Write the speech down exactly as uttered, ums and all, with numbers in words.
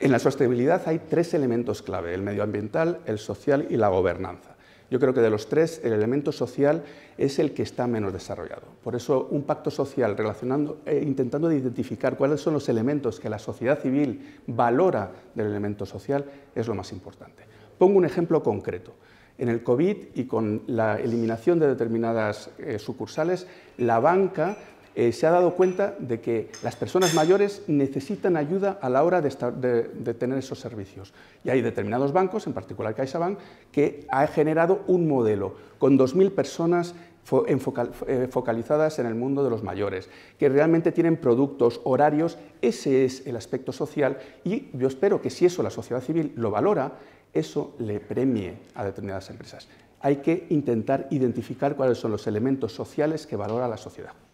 En la sostenibilidad hay tres elementos clave, el medioambiental, el social y la gobernanza. Yo creo que de los tres, el elemento social es el que está menos desarrollado. Por eso, un pacto social relacionando, eh, intentando identificar cuáles son los elementos que la sociedad civil valora del elemento social es lo más importante. Pongo un ejemplo concreto. En el COVID y con la eliminación de determinadas eh, sucursales, la banca eh, se ha dado cuenta de que las personas mayores necesitan ayuda a la hora de, estar, de, de tener esos servicios. Y hay determinados bancos, en particular CaixaBank, que ha generado un modelo con dos mil personas focalizadas en el mundo de los mayores, que realmente tienen productos, horarios. Ese es el aspecto social y yo espero que si eso la sociedad civil lo valora, eso le premie a determinadas empresas. Hay que intentar identificar cuáles son los elementos sociales que valora la sociedad.